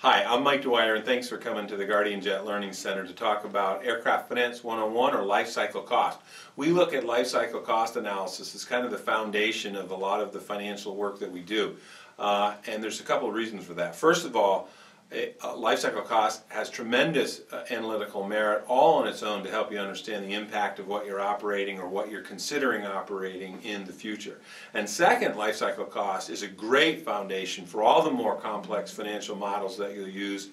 Hi, I'm Mike Dwyer, and thanks for coming to the Guardian Jet Learning Center to talk about Aircraft Finance 101, or life cycle cost. We look at life cycle cost analysis as kind of the foundation of a lot of the financial work that we do, and there's a couple of reasons for that. First of all, life cycle cost has tremendous analytical merit all on its own to help you understand the impact of what you're operating or what you're considering operating in the future. And second, life cycle cost is a great foundation for all the more complex financial models that you'll use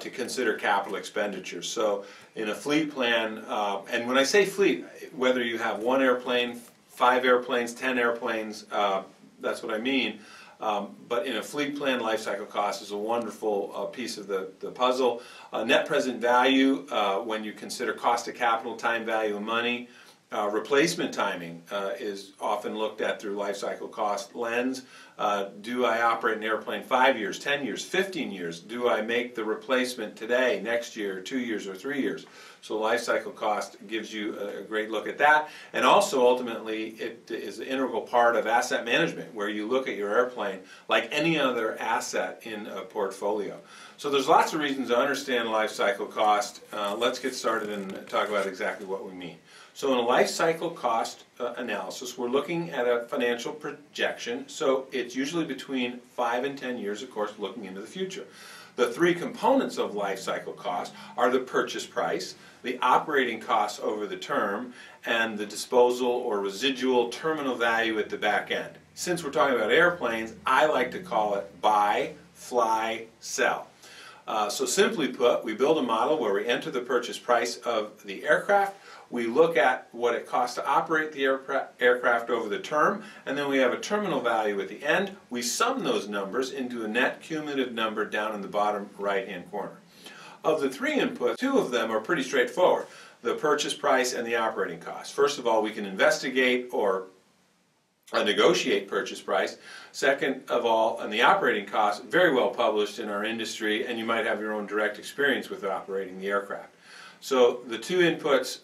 to consider capital expenditures. So in a fleet plan, and when I say fleet, whether you have one airplane, 5 airplanes, 10 airplanes, that's what I mean. But in a fleet plan, life cycle cost is a wonderful piece of the puzzle. Net present value, when you consider cost of capital, time value of money, replacement timing is often looked at through life cycle cost lens. Do I operate an airplane 5 years, 10 years, 15 years? Do I make the replacement today, next year, 2 years, or 3 years? So life cycle cost gives you a great look at that. And also, ultimately, it is an integral part of asset management, where you look at your airplane like any other asset in a portfolio. So there's lots of reasons to understand life cycle cost. Let's get started and talk about exactly what we mean. So in a life cycle cost analysis, we're looking at a financial projection. So it's usually between 5 and 10 years, of course, looking into the future. The 3 components of life cycle cost are the purchase price, the operating costs over the term, and the disposal or residual terminal value at the back end. Since we're talking about airplanes, I like to call it buy, fly, sell. So simply put, we build a model where we enter the purchase price of the aircraft, we look at what it costs to operate the aircraft over the term, and then we have a terminal value at the end. We sum those numbers into a net cumulative number down in the bottom right-hand corner. Of the 3 inputs, 2 of them are pretty straightforward, the purchase price and the operating cost. First of all, we can investigate or negotiate purchase price. Second of all, and the operating cost, very well published in our industry, and you might have your own direct experience with operating the aircraft. So the 2 inputs,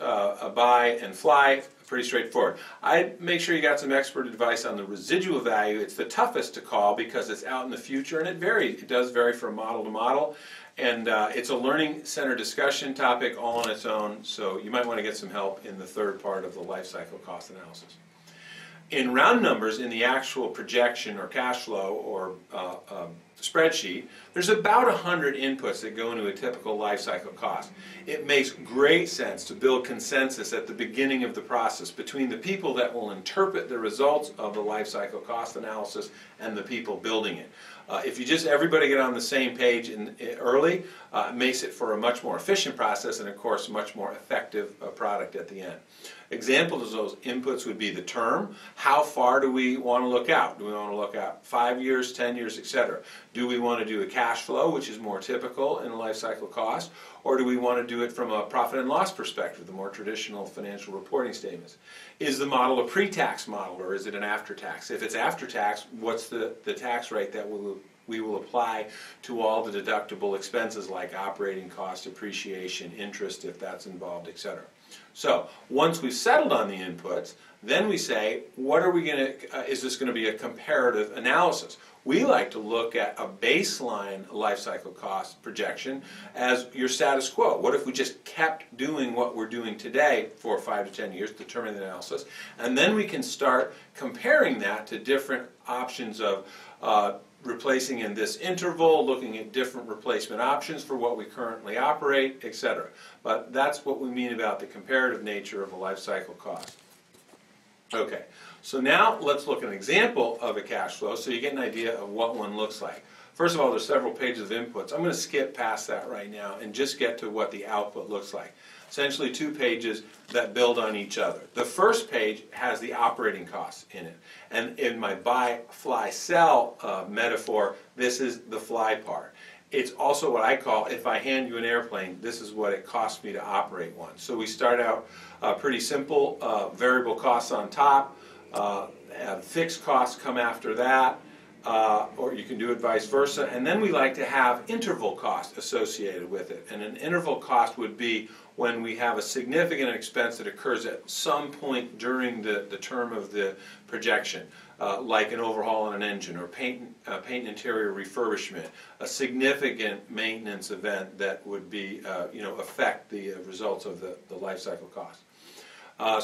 buy and fly, pretty straightforward. I'd make sure you got some expert advice on the residual value. It's the toughest to call because it's out in the future, and it varies. It does vary from model to model, and it's a learning center discussion topic all on its own, so you might want to get some help in the 3rd part of the life cycle cost analysis. In round numbers, in the actual projection or cash flow or spreadsheet, there's about 100 inputs that go into a typical life cycle cost. It makes great sense to build consensus at the beginning of the process between the people that will interpret the results of the life cycle cost analysis and the people building it. If you just everybody get on the same page early, it makes it for a much more efficient process and, of course, much more effective product at the end. Examples of those inputs would be the term. How far do we want to look out? Do we want to look out 5 years, 10 years, etc.? Do we want to do a cash flow, which is more typical in a life cycle cost, or do we want to do it from a profit and loss perspective, the more traditional financial reporting statements? Is the model a pre-tax model, or is it an after-tax? If it's after-tax, what's the tax rate that we will apply to all the deductible expenses like operating costs, depreciation, interest, if that's involved, etc.? So once we've settled on the inputs, then we say, what are we going to? Is this going to be a comparative analysis? We like to look at a baseline life cycle cost projection as your status quo. What if we just kept doing what we're doing today for 5 to 10 years, determine the analysis, and then we can start comparing that to different options of replacing in this interval, looking at different replacement options for what we currently operate, etc. But that's what we mean about the comparative nature of a life cycle cost. Okay, so now let's look at an example of a cash flow so you get an idea of what one looks like. First of all, there's several pages of inputs. I'm going to skip past that right now and just get to what the output looks like. Essentially 2 pages that build on each other. The first page has the operating costs in it. And in my buy, fly, sell metaphor, this is the fly part. It's also what I call, if I hand you an airplane, this is what it costs me to operate one. So we start out pretty simple, variable costs on top, fixed costs come after that, or you can do it vice versa, and then we like to have interval costs associated with it. And an interval cost would be when we have a significant expense that occurs at some point during the term of the projection, like an overhaul on an engine or paint and interior refurbishment, a significant maintenance event that would be, affect the results of the life cycle cost.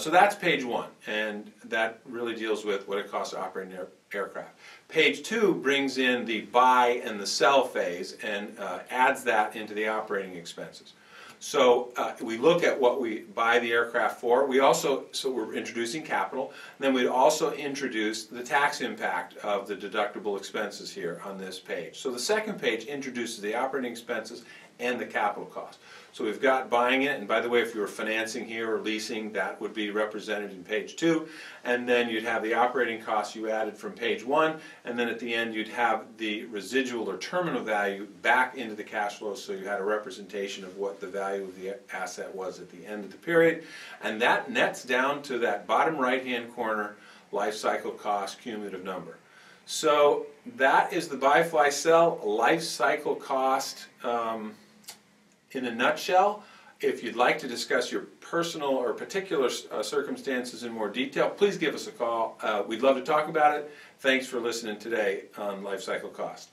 So that's page one, and that really deals with what it costs to operate an aircraft. Page two brings in the buy and the sell phase and adds that into the operating expenses. So we look at what we buy the aircraft for. We also, so we're introducing capital. Then we'd also introduce the tax impact of the deductible expenses here on this page. So the second page introduces the operating expenses and the capital cost. So we've got buying it, and by the way, if you were financing here or leasing, that would be represented in page two. And then you'd have the operating costs you added from page one, and then at the end you'd have the residual or terminal value back into the cash flow, so you had a representation of what the value of the asset was at the end of the period. And that nets down to that bottom right-hand corner, life cycle cost cumulative number. So that is the buy, fly, sell, life cycle cost. In a nutshell, if you'd like to discuss your personal or particular circumstances in more detail, please give us a call. We'd love to talk about it. Thanks for listening today on Life Cycle Cost.